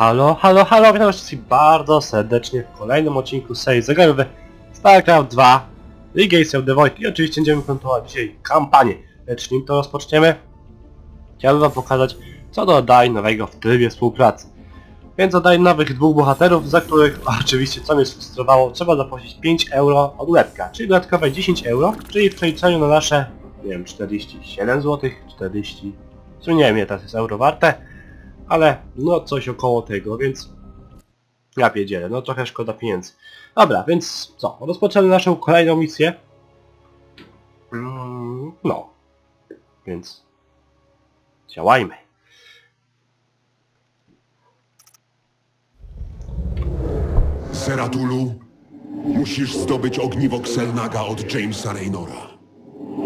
Halo, halo, halo, witam wszystkich bardzo serdecznie w kolejnym odcinku serii zagrajmy w StarCraft II: Legacy of the Void i oczywiście będziemy kontynuować dzisiaj kampanię. Lecz nim to rozpoczniemy, chciałbym wam pokazać co dodaję nowego w trybie współpracy. Więc dodaję nowych dwóch bohaterów, za których oczywiście co mnie sfrustrowało, trzeba zapłacić 5 euro odlepka, czyli dodatkowe 10 euro, czyli w przeliczeniu na nasze, nie wiem, 47 zł, 40, co nie wiem ile teraz jest euro warte, ale no coś około tego, więc ja pierdzielę, no trochę szkoda pieniędzy. Dobra, więc co, rozpoczynamy naszą kolejną misję. No, więc działajmy. Zeratulu, musisz zdobyć ogniwo Kselnaga od Jamesa Raynora.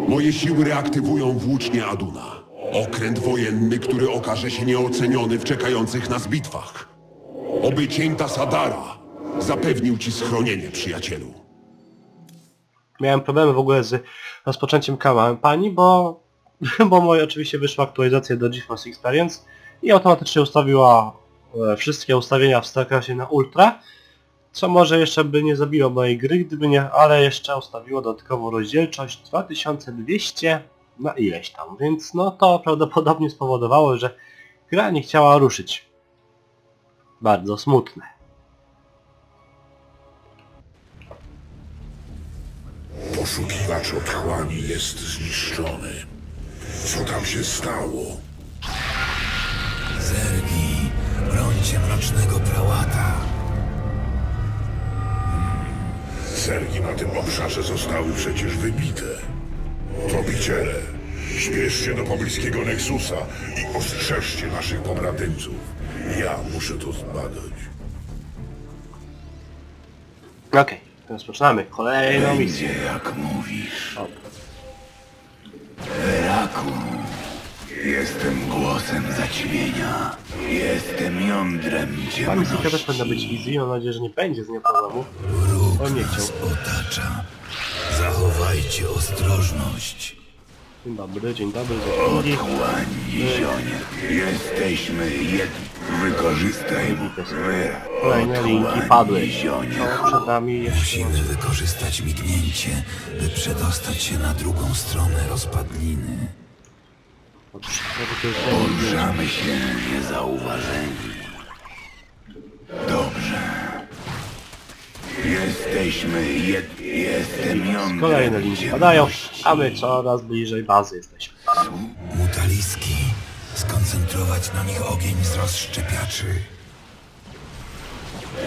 Moje siły reaktywują włócznie Aduna. Okręt wojenny, który okaże się nieoceniony w czekających nas bitwach. Oby cień Tasadara zapewnił ci schronienie, przyjacielu. Miałem problemy w ogóle z rozpoczęciem kampanii, bo moja oczywiście wyszła aktualizacja do Geforce Experience i automatycznie ustawiła wszystkie ustawienia w StarCraftie na Ultra, co może jeszcze by nie zabiło mojej gry, gdyby nie, ale jeszcze ustawiło dodatkową rozdzielczość 2200... na ileś tam, więc no to prawdopodobnie spowodowało, że gra nie chciała ruszyć. Bardzo smutne. Poszukiwacz otchłani jest zniszczony. Co tam się stało? Zergi, brońcie mrocznego prałata. Zergi na tym obszarze zostały przecież wybite. Tropiciele, śpiesz się do pobliskiego Nexusa i ostrzeżcie naszych pobratymców. Ja muszę to zbadać. Okej, rozpoczynamy kolejną misję. Jak mówisz. Raku, jestem głosem zaćmienia. Jestem jądrem ciemności. Pan też powinna być wizji, mam nadzieję, że nie będzie z nią problemu. On nie chciał. Zachowajcie ostrożność. Dzień dobry, dzień dobry. Otchłań, zionie. Jesteśmy Wykorzystaj kolejne linki padły. Przed nami jeszcze... Musimy wykorzystać mignięcie, by przedostać się na drugą stronę rozpadliny. Poruszamy się niezauważeni. Dobrze. Jestem jądrem. Kolejne linie padają, a my coraz bliżej bazy jesteśmy. Mutaliski, skoncentrować na nich ogień z rozszczepiaczy.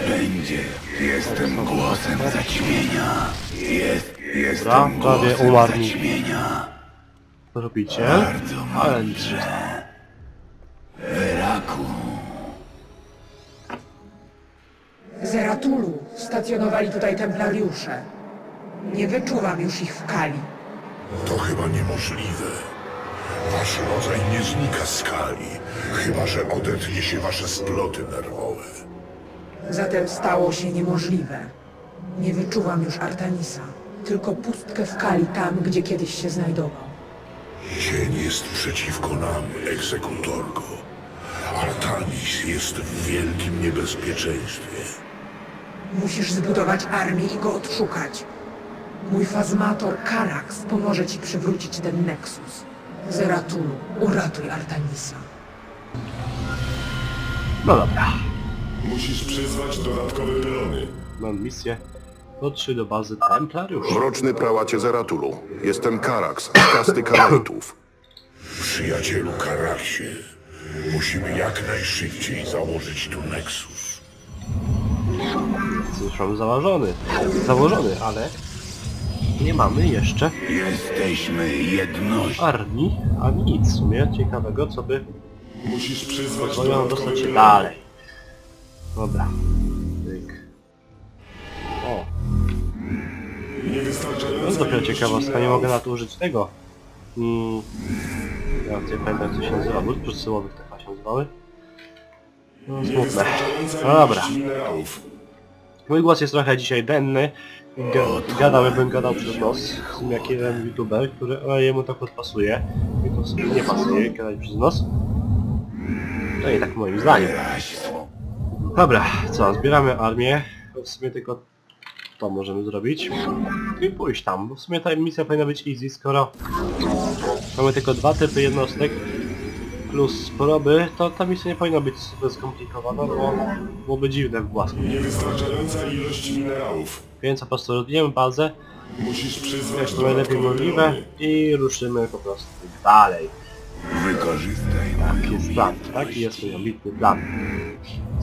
Będzie. Jestem głosem zaćmienia. Jestem głosem zaćmienia. Co robicie? Bardzo mądrze. Wyraku. Zeratulu stacjonowali tutaj templariusze. Nie wyczuwam już ich w Kali. To chyba niemożliwe. Wasz rodzaj nie znika z Kali, chyba że odetnie się wasze sploty nerwowe. Zatem stało się niemożliwe. Nie wyczuwam już Artanisa, tylko pustkę w Kali tam, gdzie kiedyś się znajdował. Cień jest przeciwko nam, egzekutorko. Artanis jest w wielkim niebezpieczeństwie. Musisz zbudować armię i go odszukać. Mój fazmator Karax pomoże ci przywrócić ten Nexus. Zeratulu, uratuj Artanisa. No dobra. Musisz przyzwać dodatkowe pelony. Mam misję. Dotrzyj do bazy templariuszy. Mroczny prałacie Zeratulu. Jestem Karax, z kasty Karaitów. Przyjacielu Karaxie. Musimy jak najszybciej założyć tu Nexus. Został założony, ale nie mamy jeszcze armii, ani nic w sumie ciekawego, co by mogło dostać się dalej. Dobra. O. To jest dopiero ciekawostka, nie mogę na to użyć tego. Ja nie pamiętam co się nazywa, bo przesyłowych tak się nazywały. No smutne. Dobra. Mój głos jest trochę dzisiaj denny. Gadał, jakbym gadał przez nos. Jak jeden youtuber, który jemu tak pasuje. I to sobie nie pasuje, gadać przez nos. To nie tak moim zdaniem. Dobra, co, zbieramy armię. W sumie tylko to możemy zrobić. I pójść tam, bo w sumie ta misja powinna być easy, skoro mamy tylko dwa typy jednostek plus proby, to ta misja nie powinna być super skomplikowana, bo byłoby dziwne w własnym. Niewystarczająca ilość minerałów. Więc po prostu rozbijemy bazę, jak to najlepiej możliwe i ruszymy po prostu dalej. Wykorzystaj taki plan, taki jest mój ambitny plan.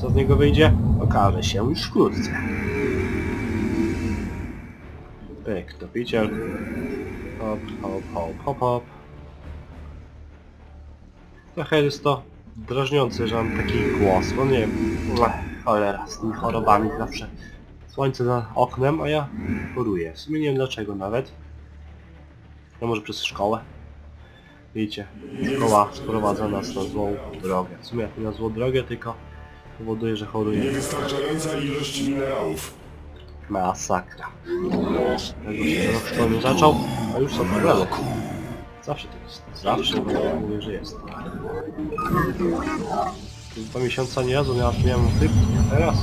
Co z niego wyjdzie? Okaże się już wkrótce. Pyk, topiciel. Hop, hop, hop, hop, hop. Trochę jest to drażniące, że mam taki głos, bo nie wiem, cholera, z tymi chorobami zawsze słońce za oknem, a ja choruję. W sumie nie wiem dlaczego nawet. No może przez szkołę. Widzicie, szkoła sprowadza nas na złą drogę. W sumie jak nie na złą drogę, tylko powoduje, że choruję. Niewystarczająca ilość minerałów. Masakra. Tego nie zaczął, a już są problemy. Zawsze to jest. Zawsze mówię, że jest. Dwa miesiąca nie razu miałem typ, teraz.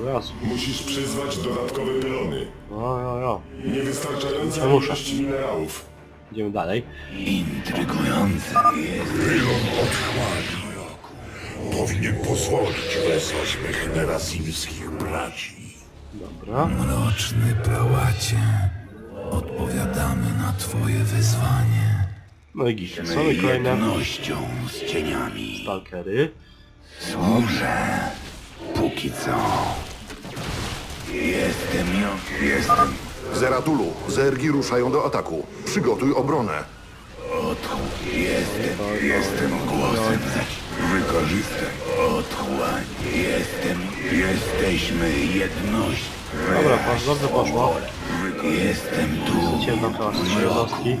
Od razu. Musisz przyzwać dodatkowe pylony. No. Niewystarczająca ilość minerałów. Idziemy dalej. Intrygujący jest pylon odchładu roku. Powinien pozwolić wezwać mych nerasimskich braci. Dobra. Mroczny prałacie. Odpowiadamy na twoje wyzwanie. No i gicie, są i kolejne z cieniami. Stalkery. Służę. Póki co. Jestem. Zeratulu, zergi ruszają do ataku. Przygotuj obronę. Jestem głosem. Wykorzystaj. Otchłań. Jesteśmy jednością. Dobra, dobrze poszło. Jestem tu. Ciemnokroski.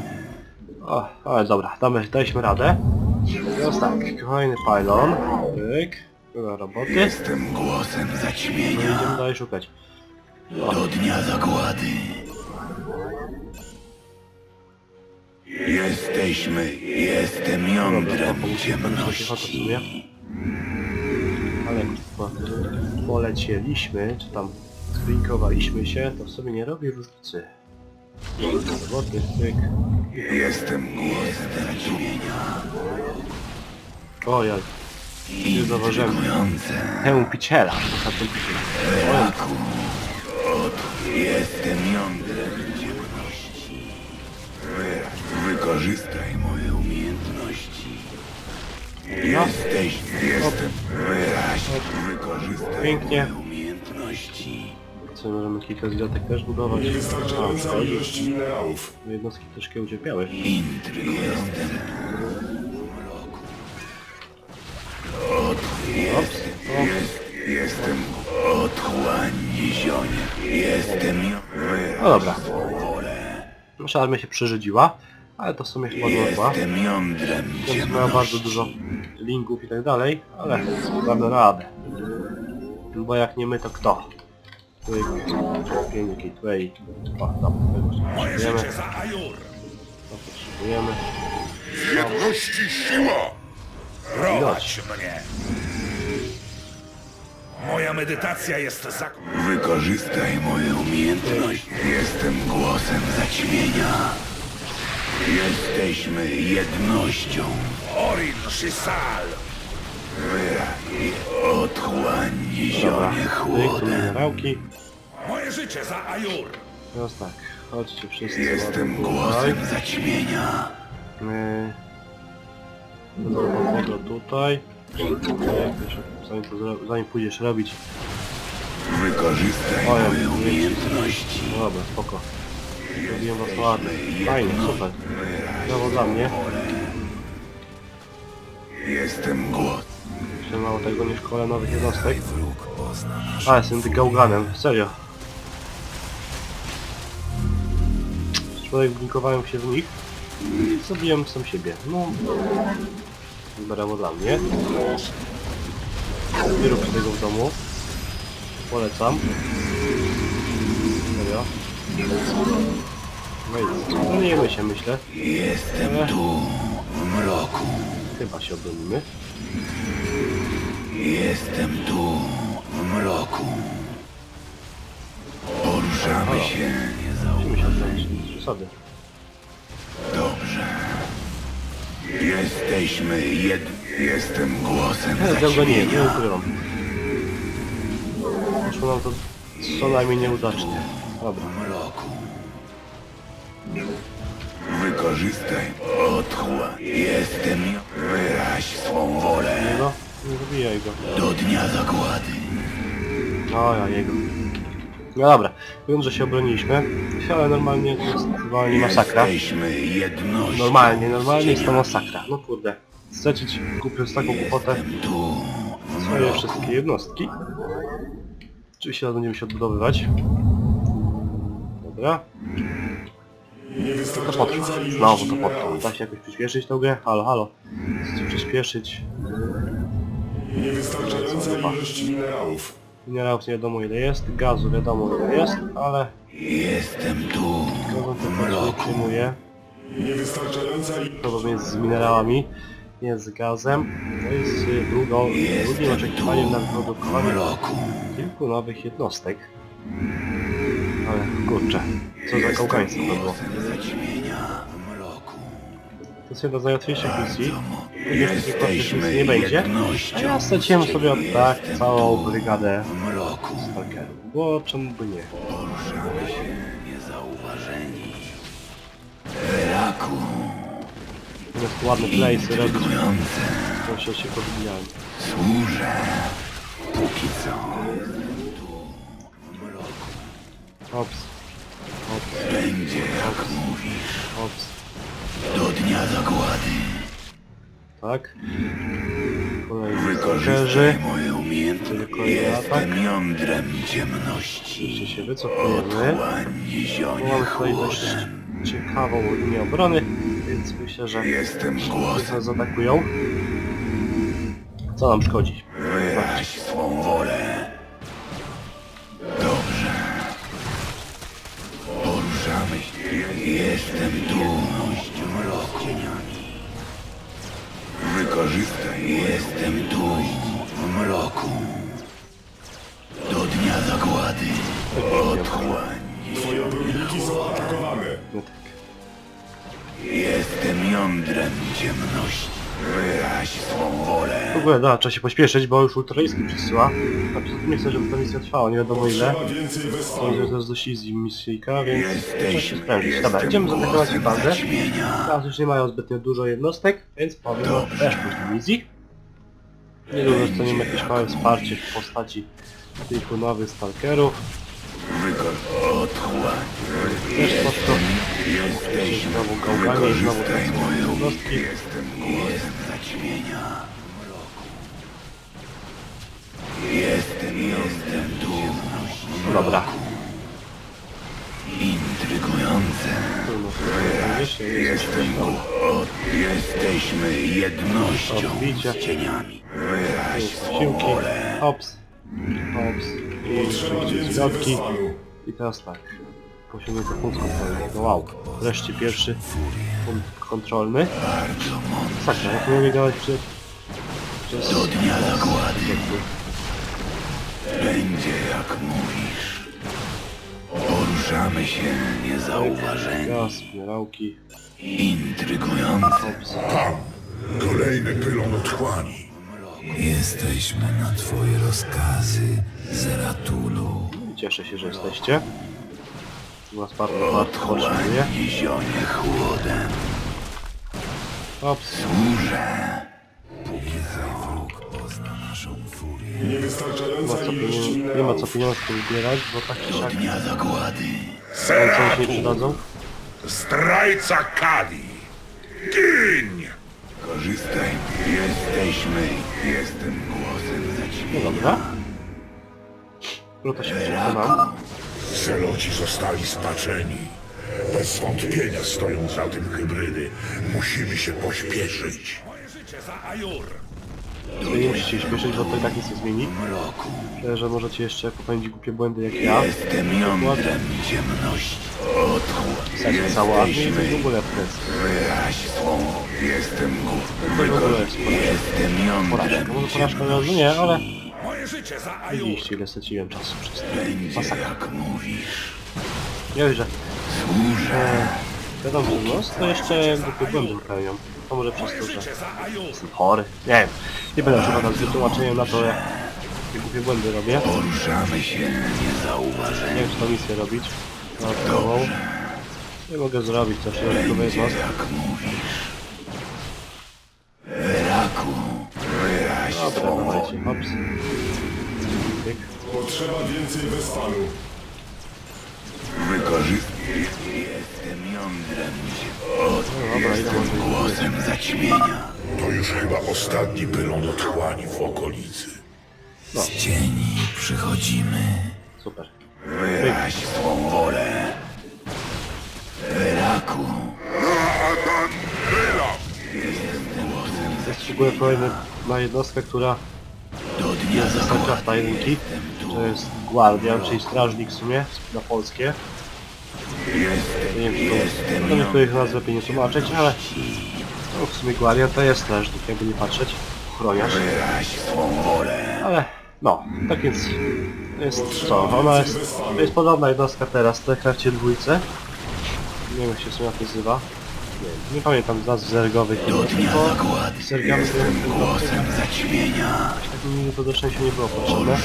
O, ale dobra, daliśmy radę. Teraz tak, kolejny pylon. Pyk. Roboty. Jestem głosem zaćmienia. No, idziemy dalej szukać. O. Do dnia zagłady. Jestem jądrem ciemności. Ale polecieliśmy, czy tam zblinkowaliśmy się, to w sobie nie robi różnicy. Roboty, pyk. Jestem głosem zaćmienia. Ojej. Nie zauważyłem tępiciela. Jestem jądrem ciemności. Wykorzystaj moje umiejętności. Jestem. Wykorzystaj moje umiejętności. Co, możemy kilka zgiotek też budować? Niewystarczająca ilość minerałów. Jednostki troszkę ucierpiały. Jestem otchłań zionie. No dobra. Nasza armia się przeżydziła, ale to w sumie chyba była. Miała bardzo dużo linków i tak dalej, ale damy radę. Bo jak nie my, to kto? Tutaj. Moje życie za Aiur. To potrzebujemy. W jedności siła! Prowadź mnie! Moja medytacja jest zakończona. Wykorzystaj moje umiejętności. Jestem głosem zaćmienia. Jesteśmy jednością. Orin Szysal! Otchłań zionie chłodem. Moje życie za Aiur! No tak, chodźcie wszyscy. Jestem głosem zaćmienia. Dobra, tutaj. Zanim pójdziesz robić. Wykorzystaj moje umiejętności. Dobra, spoko. Zrobiłem was ładnie. Fajnie, super. Brawo dla mnie. Jestem głodny. Jeszcze mało tego, nie szkole nowych jednostek. A, jestem tym gałganem, serio. Człowiek blinkowałem się w nich. I zabiłem sam siebie. No. Brawo dla mnie. Nie rób tego w domu. Polecam. Serio. No nie jemy się, myślę. Jestem tu w mroku. Chyba się obronimy. Jestem tu mroku. Poruszamy się niezauważeni. Dobrze. Jesteśmy jestem głosem zaćmienia. Poszło nam to co najmniej nieudacznie. Dobra. Wykorzystaj otchła. Jestem. Wyraź swą wolę. No, nie zabijaj go. Do dnia zagłady. O, ja jego. No dobra, wiem, że się obroniliśmy, ale normalnie normalnie masakra. Normalnie jest to masakra. No kurde. Stracić kupiąc taką kłopotę swoje wszystkie jednostki. Oczywiście będziemy się odbudowywać. Dobra. To potrwa. Znowu to potrwa. Da się jakoś przyspieszyć tą grę? Halo, halo. Chcę przyspieszyć. Minerałów nie wiadomo ile jest, gazu wiadomo ile jest, ale... Jestem tu, utrzymuję. Problem jest z minerałami, jest z gazem. To jest drugim oczekiwaniem na wyprodukowanie kilku nowych jednostek. Ale kurczę, co za kołkaństwo to było. To jest jedna z najłatwiejszych misji. Jesteśmy nie będzie. A ja straciłem sobie od tak całą brygadę stalkerów. Bo czemu by nie? Poruszamy się niezauważeni. Raku. Jest ładny place robić. Proszę się podbijać. Służę. Póki co. Ops. Ops. Będzie jak mówisz. Ops. Do dnia zagłady. Tak. Wykorzystaj moje umiejętności. Jestem jądrem ciemności. Jeszcze się wycofujemy. Mam tutaj dość ciekawą linię obrony, więc myślę, że nas zaatakują. Co nam szkodzi? Wyraź swą wolę. Dobrze. Poruszamy się. Jestem dumnością mroku. Korzystaj, jestem tu, w mroku. Do dnia zagłady. Otchłań. Twoje obronniki są atakowane. Jestem jądrem ciemności. Wyraź swą wolę. W ogóle da, trzeba się pośpieszyć, bo już ultraliski przysyła. A przecież nie chcę, żeby ta misja trwała, nie wiadomo ile. To jest dość easy misyjka, więc trzeba się sprężyć. Dobra, idziemy zaatakować bazę. Teraz już nie mają zbytnio dużo jednostek, więc powinno też pójść do misji. Niedługo dostaniemy jakieś małe wsparcie w postaci kilku nowych stalkerów. Też po to znowu gałganie, znowu tracimy jednostki. Dobra. Intrygujące. Jesteśmy jednością z cieniami. Wyraź swą wolę. Ops. Ops. I środki. I teraz tak. Posiadamy do punkt kontrolnego. Wow. Wreszcie pierwszy punkt kontrolny. Tak, jak nie mogę działać przez... Do dnia zagłady. Będzie jak mówisz. Poruszamy się niezauważeni. Gaz, mierałki. Intrygujące. Kolejny pylon otchłani. Jesteśmy na twoje rozkazy, Zeratulu. Cieszę się, że jesteście. Odchłanie zionie chłodem. Służę. Póki wróg pozna naszą furię. Nie ma co pieniądze wybierać, bo tak czy siak... Do dnia zagłady. Zeratul! Zdrajca Kali! Giń! Korzystaj. Jestem głosem zaćmienia. No dobra. No to się przekonam. Zeloci zostali spaczeni. Bez wątpienia stoją za tym hybrydy. Musimy się pośpieszyć. Moje życie za Aiur! Nie musicie się śpieszyć, bo to i tak nic nie zmieni. Myślę, że możecie jeszcze popełnić głupie błędy jak ja. Jestem jądrem ciemności. Pisać cała armię to w ogóle presję. Wyraź swą. Jestem głównym. Jestem jądrem ciemności. Porażka, może porażka nie, ale... życie za Aiur. Oczywiście, ile straciłem czasu przez to. Masakra. Jak mówisz. Jojże. Wiadomo, no jeszcze głębiej krają. To może przez to, że jestem chory. Nie wiem. Nie będę przypadał z wytłumaczeniem na to, jak głupie błędy robię. Poruszamy się niezauważeni. Nie wiem, czy to misję robić. Nie mogę zrobić też, ale to jest was. Dobra, hops. Potrzeba więcej westalu. Jestem jądrem jestem głosem zaćmienia. To już chyba ostatni pylon otchłani w okolicy. No. Z cieni przychodzimy. Super. Wyraź swą wolę. Wyraku. Zastrzeguję kolejną jednostkę, która do dnia StarCrafta jedynki. To jest Guardian, czyli strażnik w sumie na polskie. Nie wiem, czy to niektórych nazw lepiej nie tłumaczyć, ale no, w sumie Guardian to jest strażnik, jakby nie patrzeć. Ochroniarz. Ale no, tak więc jest co, ona jest, to jest podobna jednostka teraz, w StarCraftie dwójce. Nie wiem, jak się w sumie nazywa. Nie pamiętam z nazw zergowych. Jestem głosem zaćmienia. Takim niepodocznym się nie było potrzebne.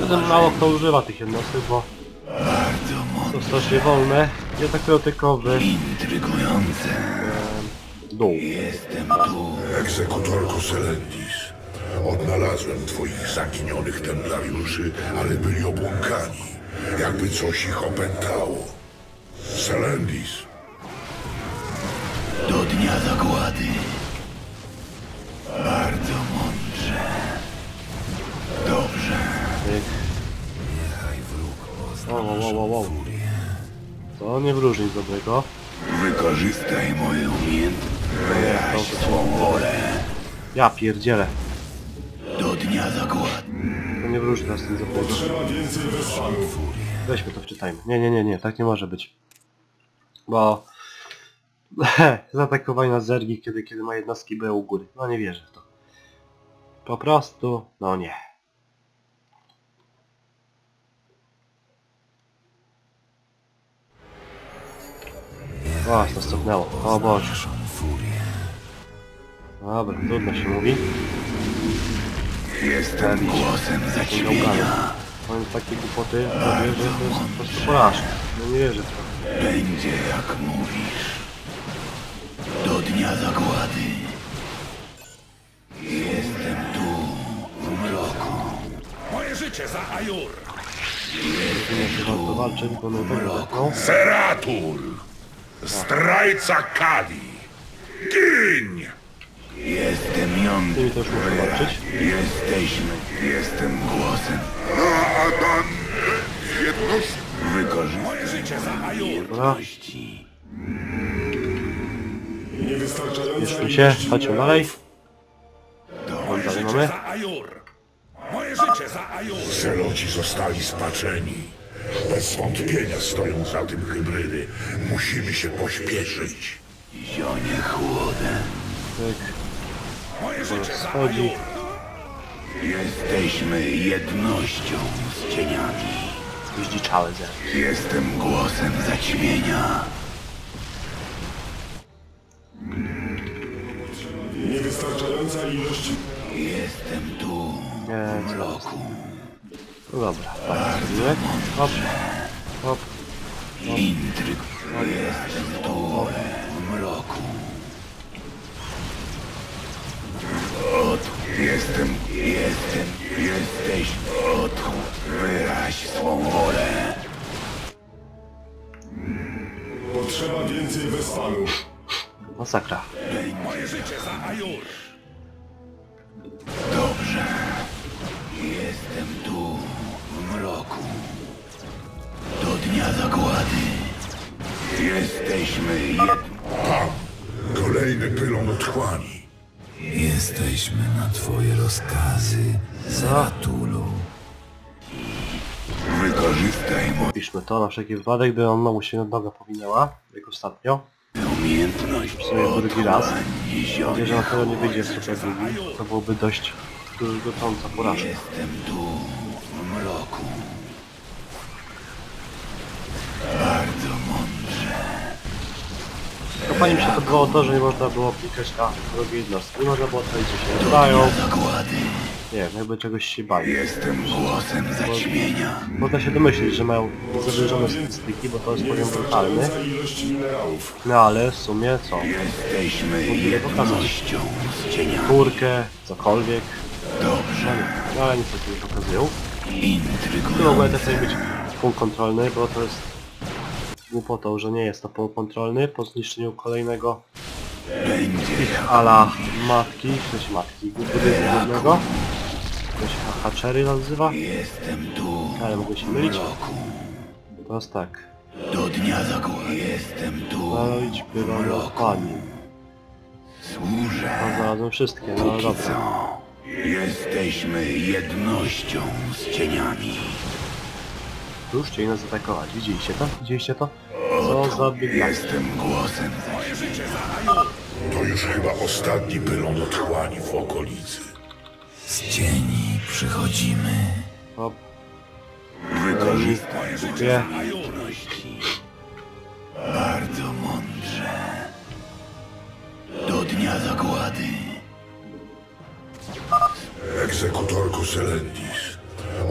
Zatem mało kto używa tych jednostek, bo są strasznie wolne. Ja tak tylko w... Intrygujące. Dół. Jestem tu. Egzekutorko Selendis. Odnalazłem twoich zaginionych templariuszy, ale byli obłąkani. Jakby coś ich opętało. Selendis. Do dnia zagłady. Bardzo mądrze. Dobrze. Niechaj wróg to nie wróży z dobrego. Wykorzystaj moje umiejętności. Wyraź swą wolę. Ja pierdzielę. Do dnia zagłady. To nie wróży nas z tym zapłodem. Weźmy to, wczytajmy. Nie, tak nie może być. Bo... zaatakowanie na zergi, kiedy ma jednostki były u góry. No nie wierzę w to. Po prostu... no nie. O, to stopnęło. O Boże. Dobra, trudno się mówi. Jestem głosem zaćmienia. Mając takie głupoty, że to jest po prostu porażka. No nie wierzę w to. Będzie jak mówisz. Do dnia zagłady. Jestem tu, w mroku. Moje życie za Aiur. Jestem tu, w mroku. Zeratul, zdrajca Kali. Giń! Jestem jądrem. Jestem głosem. Adun, jedność. Wykorzystaj moje życie za Aiur. Jeszcze się, chodźmy dalej. Moje życie za Aiur! Moje życie za Aiur! Zeloci zostali spaczeni. Bez wątpienia stoją za tym hybrydy. Musimy się pośpieszyć. Zionie chłodem. Tak. Moje życie za Aiur! Jesteśmy jednością z cieniami. Zdziczały ze. Jestem głosem zaćmienia. Niewystarczająca ilość. Jestem tu w bloku. Dobra, tak zrobię. Hop, hop. Intryg. Jestem tu w mroku. Odchód. Jesteś odchód. Wyraź swą wolę. Potrzeba więcej westalu. Masakra. Moje życie za Aiur. Dobrze. Jestem tu w mroku. Do dnia zagłady. Jesteśmy kolejny pylon otchłani. Jesteśmy na twoje rozkazy, Zeratulu. Wykorzystaj moje... Piszmy to na wszelki wypadek, gdy ona mu się noga powinęła, jak ostatnio. Umiejętność w sumie drugi raz. Wierzę, że na to nie wyjdzie z drugi. To byłoby dość to już gocząca porażka. Jestem tu, w mroku. Bardzo mądrze. To pani mi się podobało to, że nie można było pikać na drugiej jednostki. Nie można było tracić, że się udają. Nie, jakby czegoś się bali. Jestem głosem zaćmienia. Można się domyślić, że mają zawyżone statystyki, bo to jest poziom brutalny. No ale w sumie co? Musimy pokazać kurkę, cokolwiek. Dobrze. No ale nic takiego nie pokazują. Tu w ogóle to chce być półkontrolny, bo to jest głupotą, że nie jest to półkontrolny. Po zniszczeniu kolejnego ala matki, coś matki, głównego. Ktoś Hatchery nazywa? Jestem tu. Ale mogę się mylić. Teraz tak. Do dnia zagłady. Jestem tu. Zalić pyrołopani. Służę. To znalazłem wszystkie, no dobra. Jesteśmy jednością z cieniami. Już cień nas zaatakować. Widzieliście to? Widzieliście to? Co za biedna. Jestem głosem. To już chyba ostatni pylon otchłani w okolicy. Z cieni przychodzimy. O. Wykorzystaj swoje umiejętności. Bardzo mądrze. Do dnia zagłady. Egzekutorku Selendis,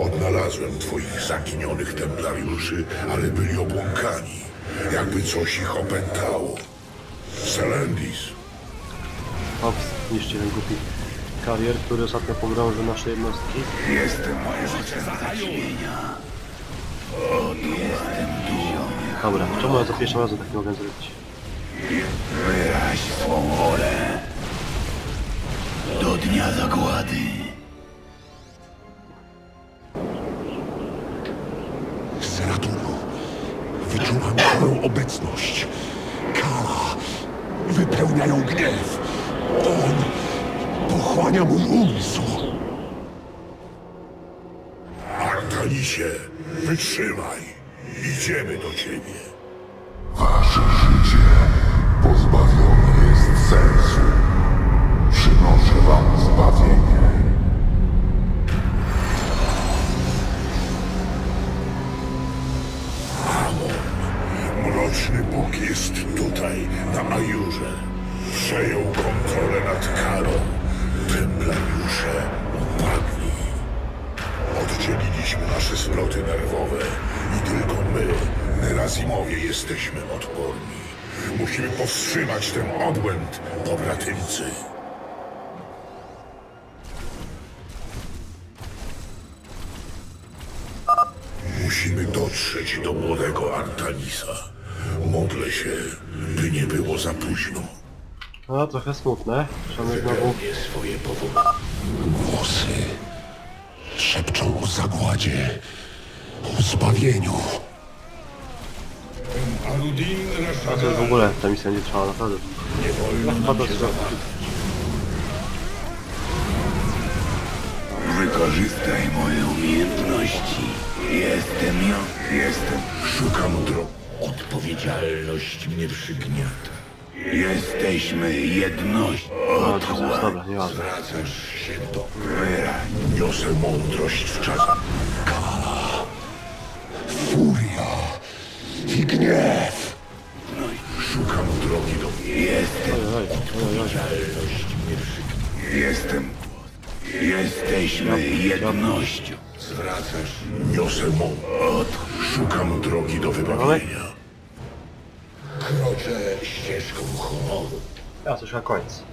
odnalazłem twoich zaginionych templariuszy, ale byli obłąkani. Jakby coś ich opętało. Selendis. Ops, niszczy ten głupi karier, który ostatnio pogrąży nasze jednostki. Jestem moje życie zaćmienia. O, jestem tu. Dobra, czemu ja za pierwszym razem tak nie mogę zrobić? Wyraź swą wolę. Do dnia zagłady. Zeratulu, wyczułam swoją obecność. Kara wypełniają gniew. On pochłania mój umysł! Artanisie, wytrzymaj! Idziemy do ciebie! Wasze życie pozbawione jest sensu. Przynoszę wam zbawienie. Amon, mroczny Bóg jest tutaj, na Aiurze. Przejął kontrolę nad Karą. Templariusze upadli. Oddzieliliśmy nasze sloty nerwowe i tylko my, Nerazimowie, jesteśmy odporni. Musimy powstrzymać ten obłęd, pobratymcy. Musimy dotrzeć do młodego Artanisa. Modlę się, by nie było za późno. No, trochę smutne. Wypełnię swoje powody. Głosy szepczą o zagładzie, o zbawieniu. A to jest w ogóle, ta misja nie trwała naprawdę. Nie wolno nam się zabawić. Wykorzystaj moje umiejętności. Jestem ja. Jestem. Szukam drogi. Odpowiedzialność mnie przygniata. Jesteśmy jednością. Dobra, nie ważne. Zwracasz się do wyraźnie. Niosę mądrość w czasach. Kala, furia i gniew. No i szukam drogi do mnie. Jestem. Odpowiedzialność mnie przyknie. Jestem. Jesteśmy jednością. Zwracasz. Niosę mądrość. Szukam drogi do wybawienia. Kroczę ścieżką honoru. Ja coś na koniec.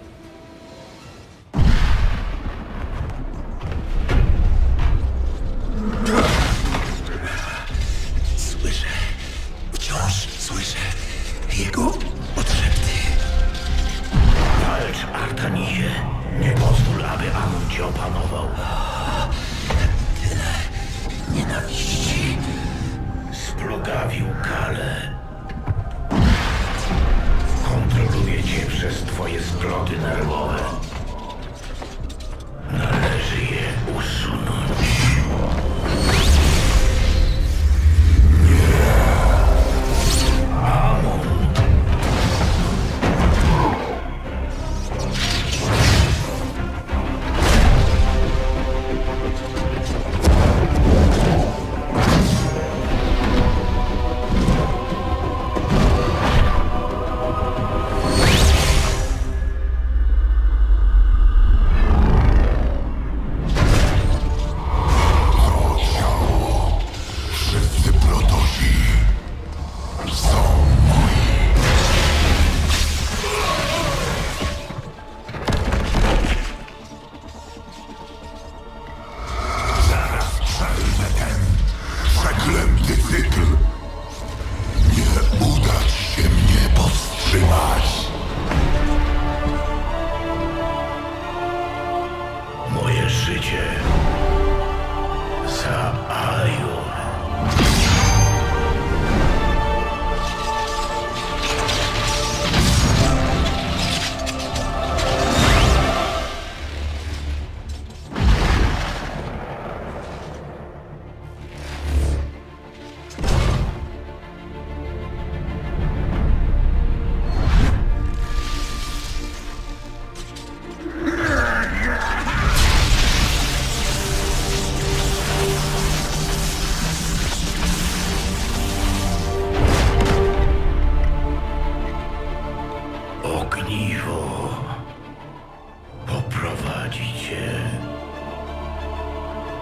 Słyszę. Wciąż słyszę jego odszepty. Walcz, Artanisie. Nie pozwól, aby Amon cię opanował. Tyle nienawiści. Splugawił Kalę. Kontroluję cię przez twoje zglody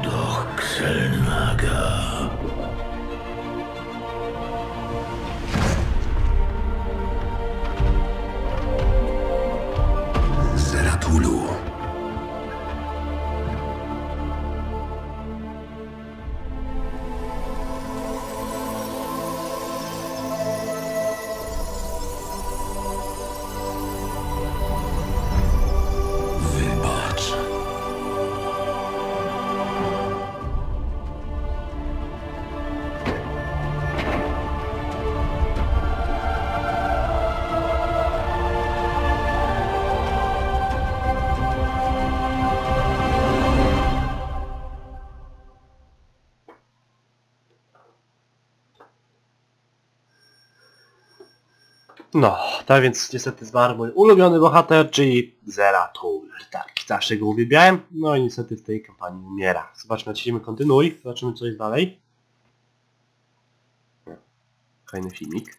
do Kselnaga. Zeratulu. No, tak więc niestety zmarł mój ulubiony bohater, czyli Zeratul. Tak, zawsze go uwielbiałem, no i niestety w tej kampanii umiera. Zobaczmy, naciśnijmy kontynuuj, zobaczymy co jest dalej. Fajny filmik.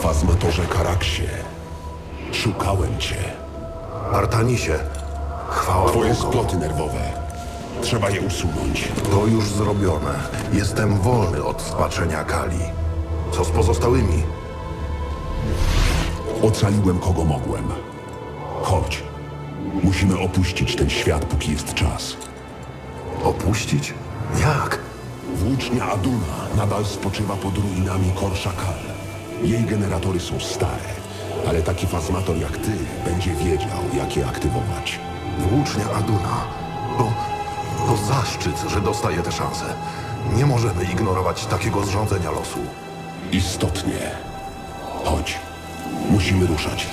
Fazmatorze Karaxie, szukałem cię. Artanisie, chwała Twoje sploty nerwowe. Trzeba je usunąć. To już zrobione. Jestem wolny od spaczenia Kali. Co z pozostałymi? Ocaliłem kogo mogłem. Chodź. Musimy opuścić ten świat, póki jest czas. Opuścić? Jak? Włócznia Aduna nadal spoczywa pod ruinami Korshakal. Jej generatory są stare, ale taki fazmator jak ty będzie wiedział, jak je aktywować. Włócznia Aduna. To zaszczyt, że dostaję tę szansę. Nie możemy ignorować takiego zrządzenia losu. Istotnie. Chodź. Musimy ruszać.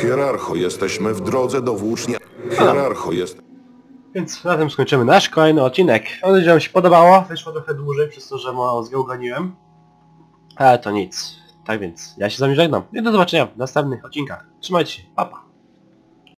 Hierarcho, jesteśmy w drodze do włócznia... Hierarcho, jest... Więc razem skończymy nasz kolejny odcinek. Mam nadzieję, że wam się podobało. Wyszło trochę dłużej, przez to, że mozgę uganiłem. Ale to nic. Tak więc, ja się z wami żegnam. I do zobaczenia w następnych odcinkach. Trzymajcie się, pa pa.